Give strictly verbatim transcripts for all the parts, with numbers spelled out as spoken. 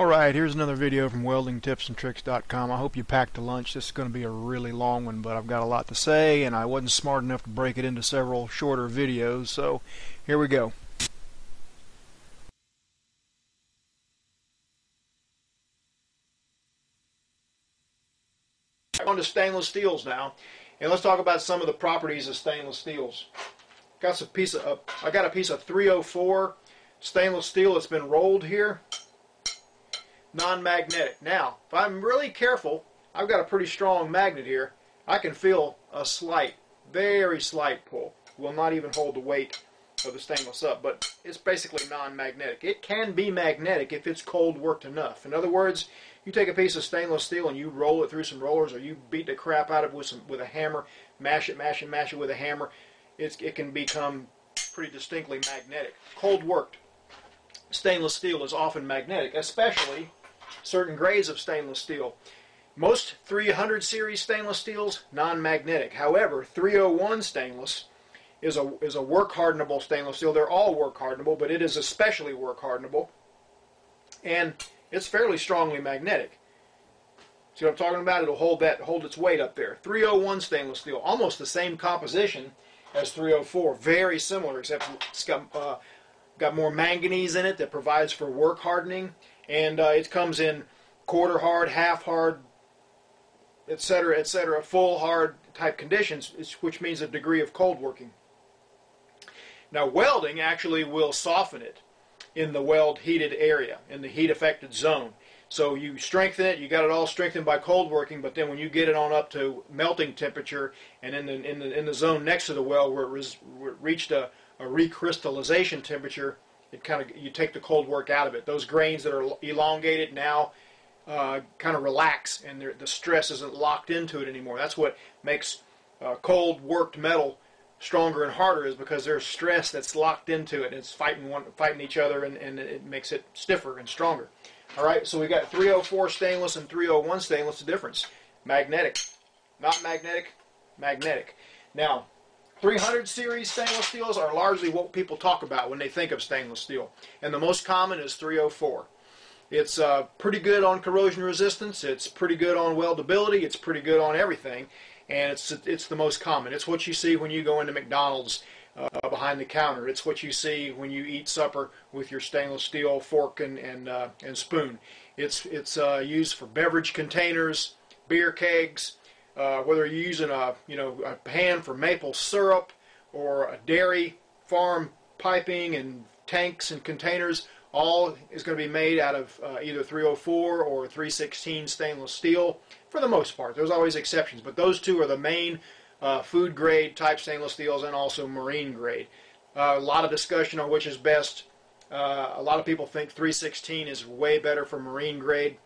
Alright, here's another video from Welding Tips and Tricks dot com. I hope you packed a lunch. This is going to be a really long one, but I've got a lot to say, and I wasn't smart enough to break it into several shorter videos, so here we go. On to stainless steels now, and let's talk about some of the properties of stainless steels. Got some piece of, uh, I got a piece of three oh four stainless steel that's been rolled here. Non-magnetic. Now, if I'm really careful, I've got a pretty strong magnet here. I can feel a slight, very slight pull. Will not even hold the weight of the stainless up, but it's basically non-magnetic. It can be magnetic if it's cold worked enough. In other words, you take a piece of stainless steel and you roll it through some rollers, or you beat the crap out of it with, some, with a hammer, mash it, mash it, mash it with a hammer. It's, it can become pretty distinctly magnetic. Cold worked stainless steel is often magnetic, especially certain grades of stainless steel. Most three hundred series stainless steels, non-magnetic. However, three oh one stainless is a, is a work hardenable stainless steel. They're all work hardenable, but it is especially work hardenable. And it's fairly strongly magnetic. See what I'm talking about? It'll hold, that, hold its weight up there. three oh one stainless steel, almost the same composition as three oh four. Very similar, except it's got, uh, got more manganese in it that provides for work hardening. And uh, it comes in quarter hard, half hard, et cetera, et cetera, full hard type conditions, which means a degree of cold working. Now, welding actually will soften it in the weld heated area, in the heat affected zone. So you strengthen it, you got it all strengthened by cold working, but then when you get it on up to melting temperature and in the, in the, in the zone next to the weld where it, res, where it reached a, a recrystallization temperature, it kind of, you take the cold work out of it. Those grains that are elongated now uh, kind of relax, and the stress isn't locked into it anymore. That's what makes uh, cold worked metal stronger and harder, is because there's stress that's locked into it, and it's fighting one, fighting each other, and, and it makes it stiffer and stronger. All right, so we got three oh four stainless and three oh one stainless. The difference: magnetic, not magnetic, magnetic. Now, three hundred series stainless steels are largely what people talk about when they think of stainless steel, and the most common is three oh four. It's uh, pretty good on corrosion resistance, it's pretty good on weldability, it's pretty good on everything, and it's, it's the most common. It's what you see when you go into McDonald's uh, behind the counter. It's what you see when you eat supper with your stainless steel fork and, and, uh, and spoon. It's, it's uh, used for beverage containers, beer kegs. Uh, whether you're using a, you know, a pan for maple syrup or a dairy farm piping and tanks and containers, all is going to be made out of uh, either three oh four or three sixteen stainless steel for the most part. There's always exceptions, but those two are the main uh, food grade type stainless steels, and also marine grade. Uh, a lot of discussion on which is best. Uh, a lot of people think three sixteen is way better for marine grade.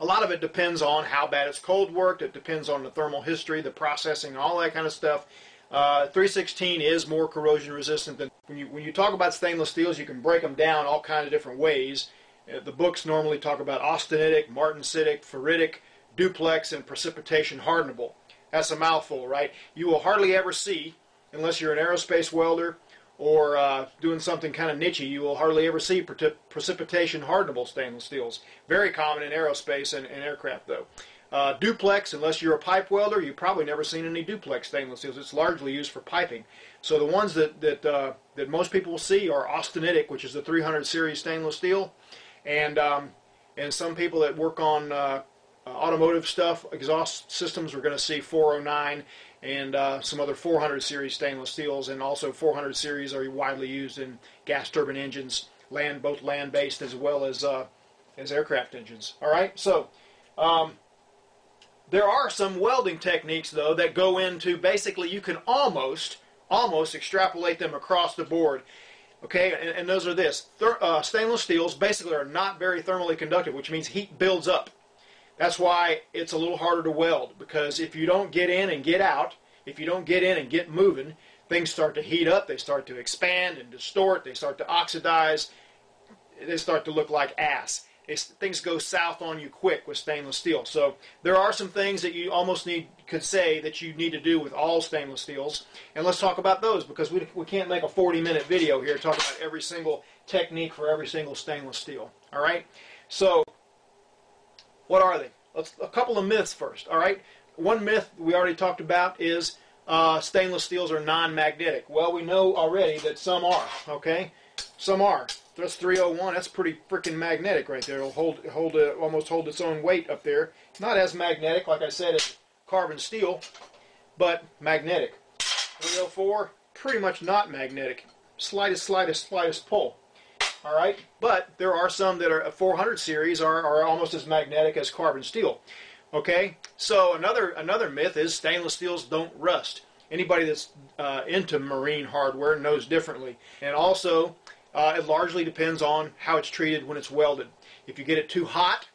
A lot of it depends on how bad it's cold worked. It depends on the thermal history, the processing, all that kind of stuff. Uh, three sixteen is more corrosion resistant than when you, when you talk about stainless steels, you can break them down all kinds of different ways. Uh, the books normally talk about austenitic, martensitic, ferritic, duplex, and precipitation hardenable. That's a mouthful, right? You will hardly ever see, unless you're an aerospace welder or uh, doing something kind of niche, you will hardly ever see precipitation hardenable stainless steels. Very common in aerospace and, and aircraft, though. Uh, duplex, unless you're a pipe welder, you've probably never seen any duplex stainless steels. It's largely used for piping. So the ones that, that, uh, that most people will see are austenitic, which is the three hundred series stainless steel, and, um, and some people that work on uh, automotive stuff, exhaust systems, we're going to see four oh nine and uh, some other four hundred series stainless steels, and also four hundred series are widely used in gas turbine engines, land, both land-based as well as, uh, as aircraft engines. All right, so um, there are some welding techniques, though, that go into, basically, you can almost, almost extrapolate them across the board. Okay, and, and those are this. Ther uh, stainless steels basically are not very thermally conductive, which means heat builds up. That's why it's a little harder to weld, because if you don't get in and get out, if you don't get in and get moving, things start to heat up, they start to expand and distort, they start to oxidize, they start to look like ass. It's, things go south on you quick with stainless steel. So there are some things that you almost need, could say that you need to do with all stainless steels, and let's talk about those, because we, we can't make a forty minute video here talking about every single technique for every single stainless steel. All right. So what are they? Let's, a couple of myths first, all right? One myth we already talked about is uh, stainless steels are non-magnetic. Well, we know already that some are, okay? Some are. That's three oh one. That's pretty freaking magnetic right there. It'll hold, hold uh, almost hold its own weight up there. Not as magnetic, like I said, as carbon steel, but magnetic. three oh four, pretty much not magnetic. Slightest, slightest, slightest pull. All right, but there are some that are four hundred series are, are almost as magnetic as carbon steel. Okay, so another another myth is stainless steels don't rust. Anybody that's uh, into marine hardware knows differently, and also uh, it largely depends on how it's treated when it's welded. If you get it too hot,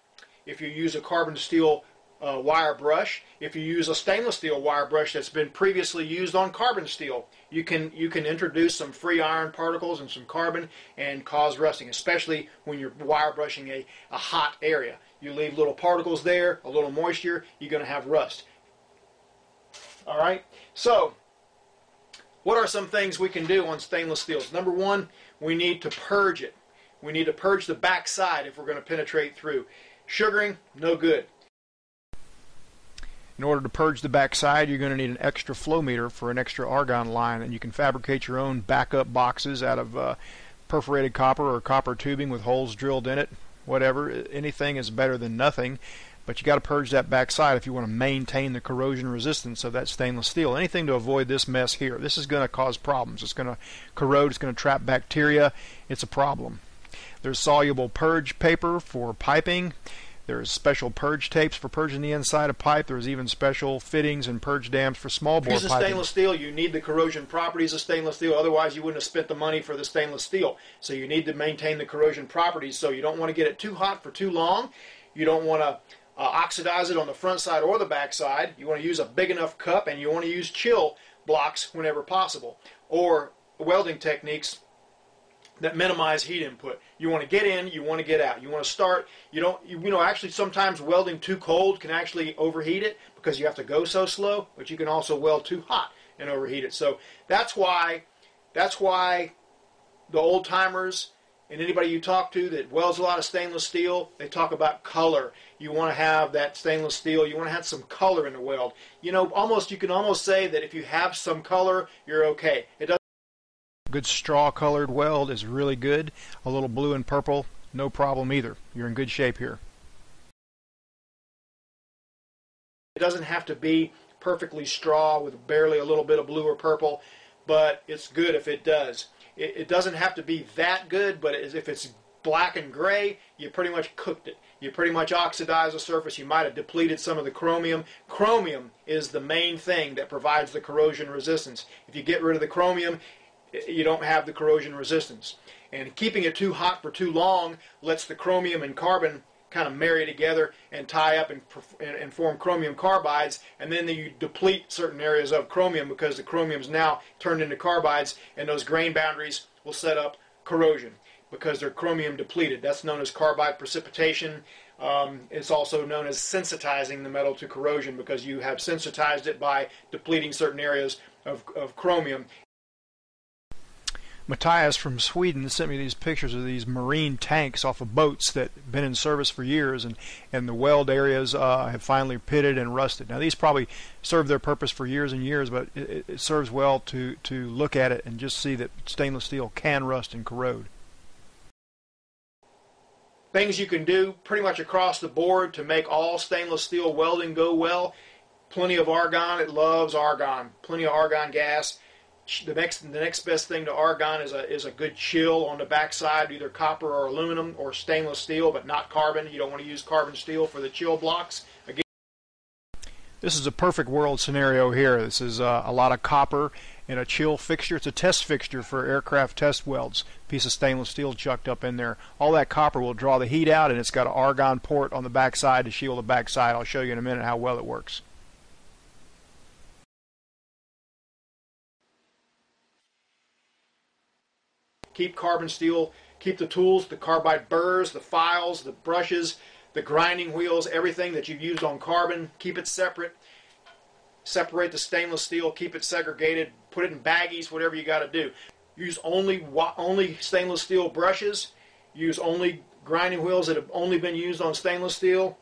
if you use a carbon steel uh, wire brush, if you use a stainless steel wire brush that's been previously used on carbon steel, you can you can introduce some free iron particles and some carbon and cause rusting, especially when you're wire brushing a, a hot area. You leave little particles there, a little moisture, you're going to have rust. All right, so what are some things we can do on stainless steels? Number one, we need to purge it. We need to purge the backside if we're going to penetrate through. Sugaring, no good. In order to purge the backside, you're going to need an extra flow meter for an extra argon line, and you can fabricate your own backup boxes out of uh, perforated copper or copper tubing with holes drilled in it. Whatever, anything is better than nothing, but you got to purge that backside if you want to maintain the corrosion resistance of that stainless steel. Anything to avoid this mess here. This is going to cause problems. It's going to corrode. It's going to trap bacteria. It's a problem. There's soluble purge paper for piping. There's special purge tapes for purging the inside of pipe. There's even special fittings and purge dams for small bore piping. If you use a stainless steel, you need the corrosion properties of stainless steel. Otherwise, you wouldn't have spent the money for the stainless steel. So you need to maintain the corrosion properties. So you don't want to get it too hot for too long. You don't want to uh, oxidize it on the front side or the back side. You want to use a big enough cup, and you want to use chill blocks whenever possible, or welding techniques that minimize heat input. You want to get in, you want to get out. You want to start, you don't, you, you know, actually sometimes welding too cold can actually overheat it because you have to go so slow, but you can also weld too hot and overheat it. So that's why, that's why the old timers and anybody you talk to that welds a lot of stainless steel, they talk about color. You want to have that stainless steel, you want to have some color in the weld. You know, almost, you can almost say that if you have some color, you're okay. It doesn't. Good straw colored weld is really good. A little blue and purple, no problem either. You're in good shape here. It doesn't have to be perfectly straw with barely a little bit of blue or purple, but it's good if it does. It, it doesn't have to be that good, but it, if it's black and gray, you pretty much cooked it. You pretty much oxidized the surface. You might have depleted some of the chromium. Chromium is the main thing that provides the corrosion resistance. If you get rid of the chromium, you don't have the corrosion resistance. And keeping it too hot for too long lets the chromium and carbon kind of marry together and tie up and, and form chromium carbides, and then you deplete certain areas of chromium because the chromium is now turned into carbides, and those grain boundaries will set up corrosion because they're chromium depleted. That's known as carbide precipitation. Um, it's also known as sensitizing the metal to corrosion because you have sensitized it by depleting certain areas of, of chromium. Matthias from Sweden sent me these pictures of these marine tanks off of boats that have been in service for years, and, and the weld areas uh, have finally pitted and rusted. Now, these probably served their purpose for years and years, but it, it serves well to, to look at it and just see that stainless steel can rust and corrode. Things you can do pretty much across the board to make all stainless steel welding go well. Plenty of argon. It loves argon. Plenty of argon gas. The next, the next best thing to argon is a, is a good chill on the backside, either copper or aluminum or stainless steel, but not carbon. You don't want to use carbon steel for the chill blocks. Again, this is a perfect world scenario here. This is uh, a lot of copper in a chill fixture. It's a test fixture for aircraft test welds. Piece of stainless steel chucked up in there. All that copper will draw the heat out, and it's got an argon port on the backside to shield the backside. I'll show you in a minute how well it works. Keep carbon steel, keep the tools, the carbide burrs, the files, the brushes, the grinding wheels, everything that you've used on carbon, keep it separate. Separate the stainless steel, keep it segregated, put it in baggies, whatever you got to do. Use only, only stainless steel brushes, use only grinding wheels that have only been used on stainless steel,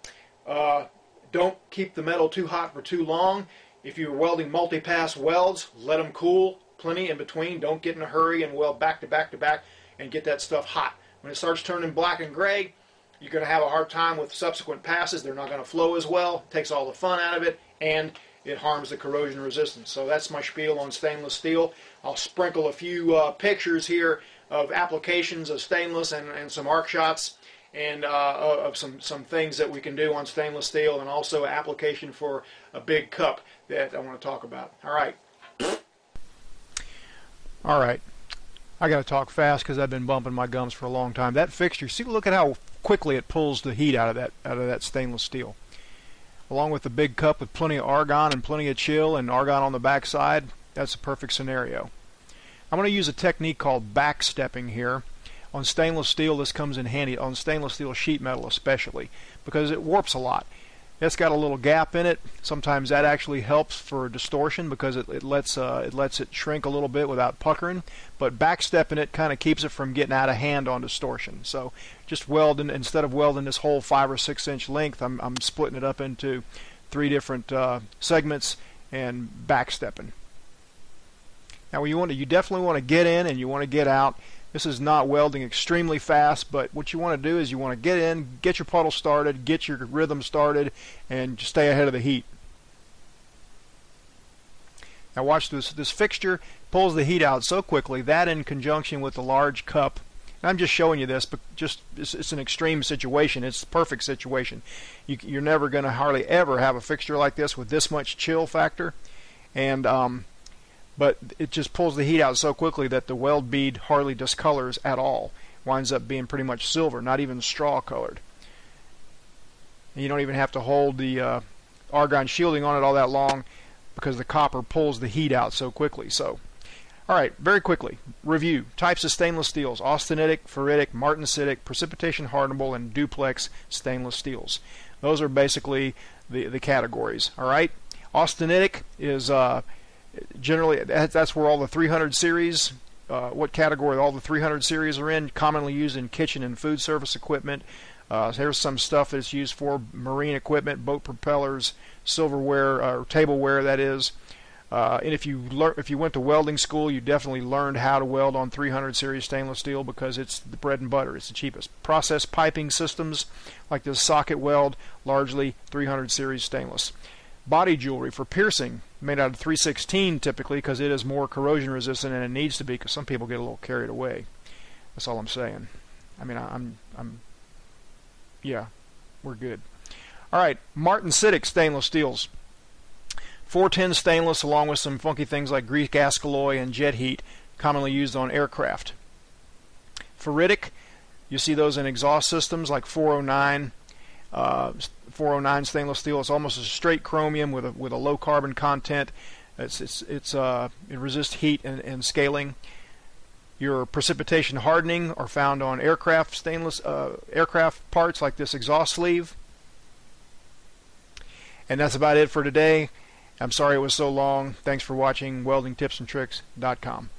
uh, don't keep the metal too hot for too long. If you're welding multi-pass welds, let them cool, plenty in between. Don't get in a hurry and weld back to back to back and get that stuff hot. When it starts turning black and gray, you're going to have a hard time with subsequent passes. They're not going to flow as well. It takes all the fun out of it, and it harms the corrosion resistance. So that's my spiel on stainless steel. I'll sprinkle a few uh, pictures here of applications of stainless and, and some arc shots and uh, of some, some things that we can do on stainless steel, and also an application for a big cup that I want to talk about. All right. All right. I got to talk fast because I've been bumping my gums for a long time. That fixture, see, look at how quickly it pulls the heat out of that out of that stainless steel. Along with the big cup with plenty of argon and plenty of chill and argon on the backside, that's a perfect scenario. I'm going to use a technique called backstepping here. On stainless steel, this comes in handy, on stainless steel sheet metal especially, because it warps a lot. It's got a little gap in it. Sometimes that actually helps for distortion because it, it lets uh, it lets it shrink a little bit without puckering. But backstepping it kind of keeps it from getting out of hand on distortion. So just welding, instead of welding this whole five or six inch length, I'm I'm splitting it up into three different uh, segments and backstepping. Now you want to, you definitely want to get in and you want to get out. This is not welding extremely fast, but what you want to do is you want to get in, get your puddle started, get your rhythm started, and just stay ahead of the heat. Now watch this. This fixture pulls the heat out so quickly, that in conjunction with the large cup. And I'm just showing you this, but just it's, it's an extreme situation. It's the perfect situation. You, you're never going to hardly ever have a fixture like this with this much chill factor. And um, but it just pulls the heat out so quickly that the weld bead hardly discolors at all. Winds up being pretty much silver, not even straw colored. And you don't even have to hold the uh, argon shielding on it all that long because the copper pulls the heat out so quickly. So, all right, very quickly, review. Types of stainless steels: austenitic, ferritic, martensitic, precipitation hardenable, and duplex stainless steels. Those are basically the, the categories, all right? Austenitic is... Uh, generally that's where all the three hundred series, uh, what category all the three hundred series are in, commonly used in kitchen and food service equipment. Uh, here's some stuff that's used for marine equipment, boat propellers, silverware, uh, or tableware that is. Uh, and if you learn, if you went to welding school, you definitely learned how to weld on three hundred series stainless steel because it's the bread and butter, it's the cheapest. Process piping systems like this socket weld, largely three hundred series stainless. Body jewelry for piercing, made out of three sixteen typically because it is more corrosion resistant and it needs to be, because some people get a little carried away. That's all I'm saying. I mean, I, I'm, I'm, yeah, we're good. All right, martensitic stainless steels. four ten stainless along with some funky things like Greek Ascaloy and jet heat, commonly used on aircraft. Ferritic, you see those in exhaust systems like four oh nine. Uh, four oh nine stainless steel. It's almost a straight chromium with a with a low carbon content. It's it's it's uh it resists heat and, and scaling. Your precipitation hardening are found on aircraft stainless uh, aircraft parts like this exhaust sleeve. And that's about it for today. I'm sorry it was so long. Thanks for watching Welding Tips and Tricks dot com.